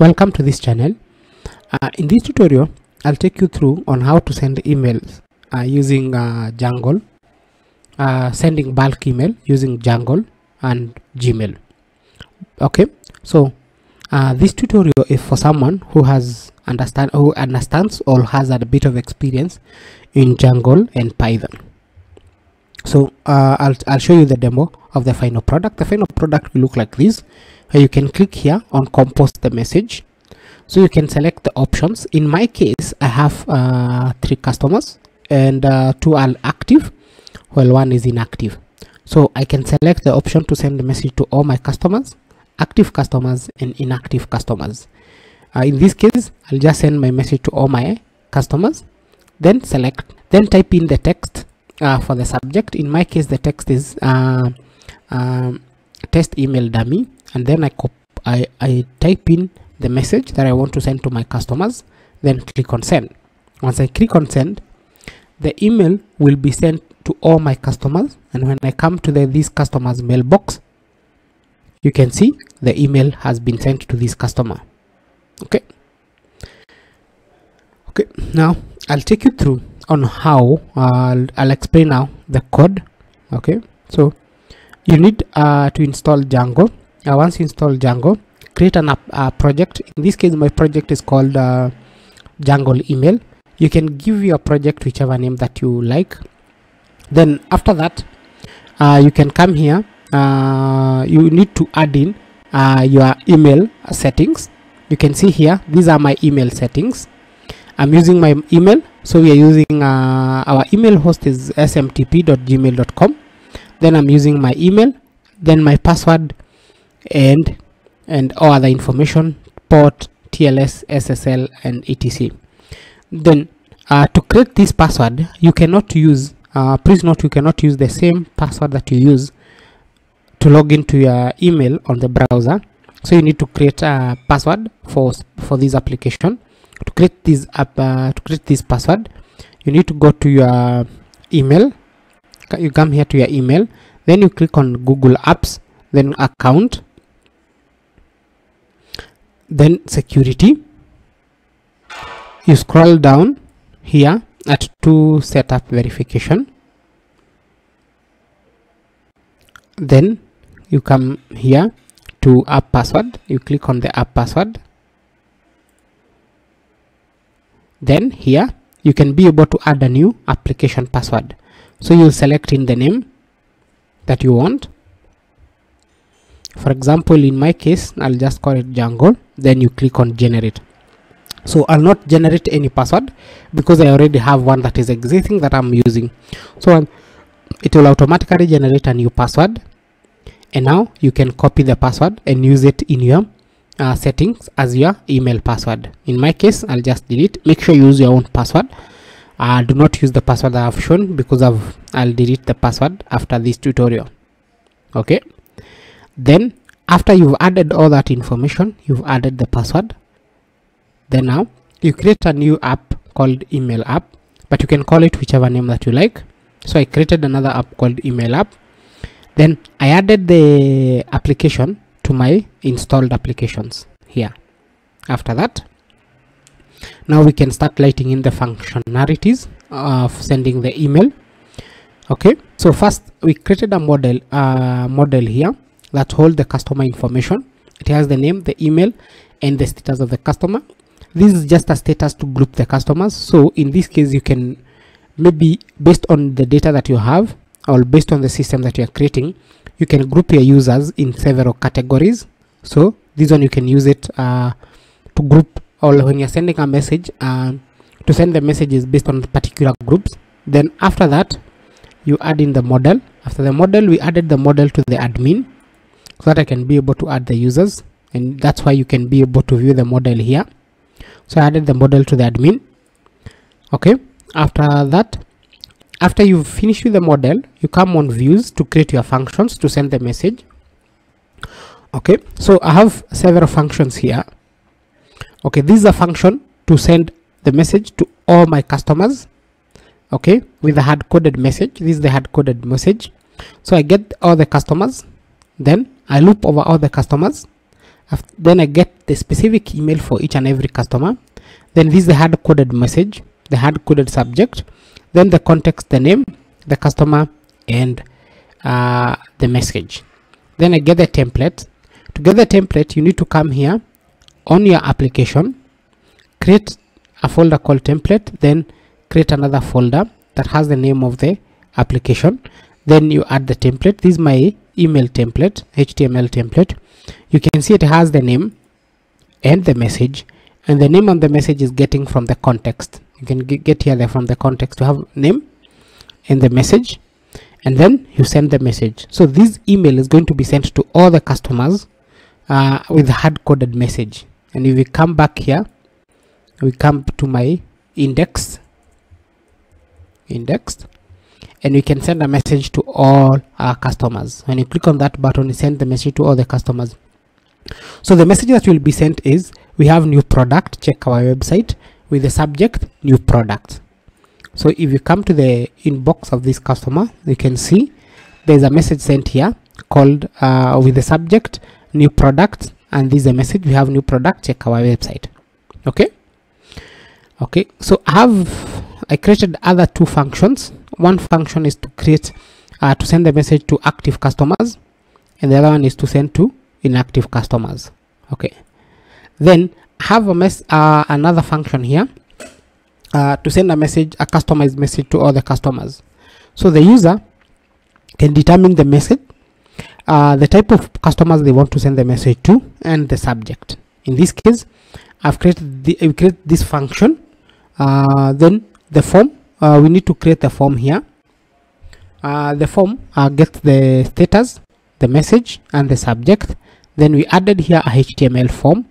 Welcome to this channel. In this tutorial I'll take you through on how to send emails using Django, sending bulk email using Django and Gmail. Okay, so this tutorial is for someone who understands or has a bit of experience in Django and Python. So I'll show you the demo of the final product. The final product will look like this. You can click here on compose the message, so you can select the options. In my case I have 3 customers, and 2 are active while 1 is inactive. So I can select the option to send the message to all my customers, active customers and inactive customers. In this case I'll just send my message to all my customers, then select, then type in the text for the subject. In my case the text is test email dummy, and then I type in the message that I want to send to my customers, then click on send. Once I click on send, the email will be sent to all my customers, and when I come to this customer's mailbox, you can see the email has been sent to this customer. Okay, now I'll take you through on how I'll explain now the code. Okay, so you need to install Django. Once you install Django, create an project. In this case my project is called Django email. You can give your project whichever name that you like. Then after that you can come here. You need to add in your email settings. You can see here, these are my email settings. I'm using my email, so we are using our email host is smtp.gmail.com. then I'm using my email, then my password and all other information, port, TLS, SSL and etc. Then to create this password, you cannot use please note, you cannot use the same password that you use to log into your email on the browser. So you need to create a password for this application. To create this app, to create this password, you need to go to your email. You come here to your email, then you click on Google Apps, then account, then security. You scroll down here at to setup verification, then you come here to app password. You click on the app password, then here you can be able to add a new application password. So you select in the name that you want. For example, in my case I'll just call it Django. Then you click on generate. So I'll not generate any password because I already have one that is existing that I'm using. So it will automatically generate a new password, and now you can copy the password and use it in your settings as your email password. In my case I'll just delete. Make sure you use your own password. Do not use the password that I've shown because I'll delete the password after this tutorial. Okay, then after you've added all that information, you've added the password, then now you create a new app called email app, but you can call it whichever name that you like. So I created another app called email app, then I added the application to my installed applications here. After that, now we can start lighting in the functionalities of sending the email. Okay, so first we created a model here that holds the customer information. It has the name, the email and the status of the customer. This is just a status to group the customers. So in this case you can maybe, based on the data that you have or based on the system that you are creating, you can group your users in several categories. So this one you can use it to group, or when you're sending a message to send the messages based on the particular groups. Then after that you add in the model. After the model we added the model to the admin so that I can be able to add the users, and that's why you can be able to view the model here. So I added the model to the admin. Okay, after that, after you've finished with the model, you come on views to create your functions to send the message. Okay, so I have several functions here. Okay, this is a function to send the message to all my customers. Okay, with a hard-coded message. This is the hard-coded message. So I get all the customers, then I loop over all the customers. Then I get the specific email for each and every customer. Then this is the hard-coded message, the hard-coded subject, then the context, the name, the customer, and the message. Then I get the template. To get the template, you need to come here on your application, create a folder called template, then create another folder that has the name of the application. Then you add the template. This is my email template, HTML template. You can see it has the name and the message, and the name and the message is getting from the context. You can get here from the context to have name and the message, and then you send the message. So this email is going to be sent to all the customers with hard-coded message. And if we come back here, we come to my index, and we can send a message to all our customers. When you click on that button, you send the message to all the customers. So the message that will be sent is, we have new product, check our website, with the subject new product. So if you come to the inbox of this customer, you can see there's a message sent here called with the subject new product, and this is a message, we have new product, check our website. Okay, so I created other two functions. One function is to create to send the message to active customers, and the other one is to send to inactive customers. Okay, then have a another function here to send a customized message to all the customers. So the user can determine the message, the type of customers they want to send the message to, and the subject. In this case, I've created this function. Then the form, we need to create the form here. The form gets the status, the message, and the subject. Then we added here a HTML form.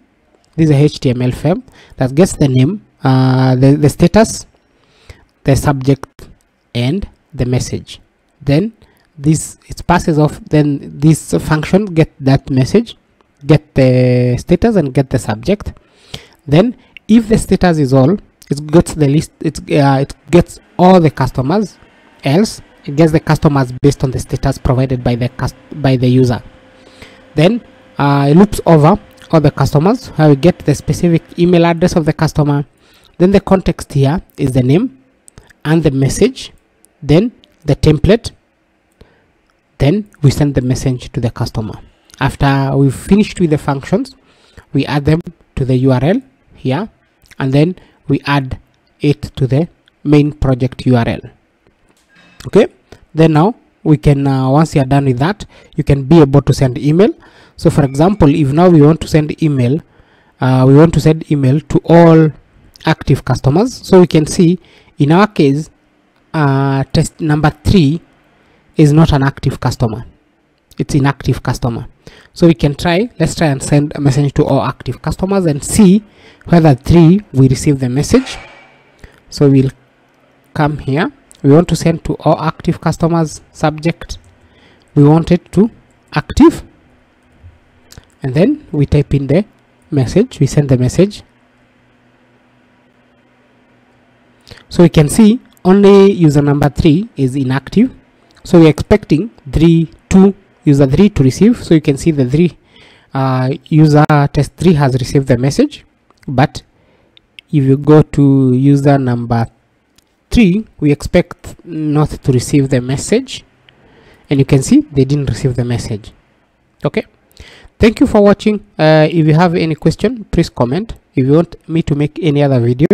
This is a HTML form that gets the name, the status, the subject, and the message. Then it passes off. Then this function get that message, get the status, and get the subject. Then if the status is all, it gets the list. It gets all the customers. Else, it gets the customers based on the status provided by the user. Then it loops over all the customers. I will get the specific email address of the customer. Then the context here is the name and the message. Then the template. Then we send the message to the customer. After we've finished with the functions, we add them to the URL here, and then we add it to the main project URL. Okay, then now we can once you are done with that, you can be able to send email. So for example, if now we want to send email, to all active customers. So we can see in our case, test number 3 is not an active customer, it's inactive customer. So we can let's try and send a message to all active customers and see whether 3 we receive the message. So we'll come here, we want to send to all active customers, subject, we want it to active, and then we type in the message, we send the message. So we can see only user number 3 is inactive, so we're expecting user 3 to receive. So you can see the user test 3 has received the message, but if you go to user number 3, we expect not to receive the message, and you can see they didn't receive the message. Okay, thank you for watching. If you have any question, please comment. If you want me to make any other video,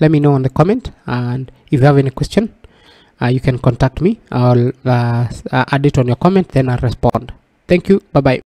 let me know in the comment, and if you have any question, you can contact me. I'll add it on your comment, then I'll respond. Thank you. Bye-bye.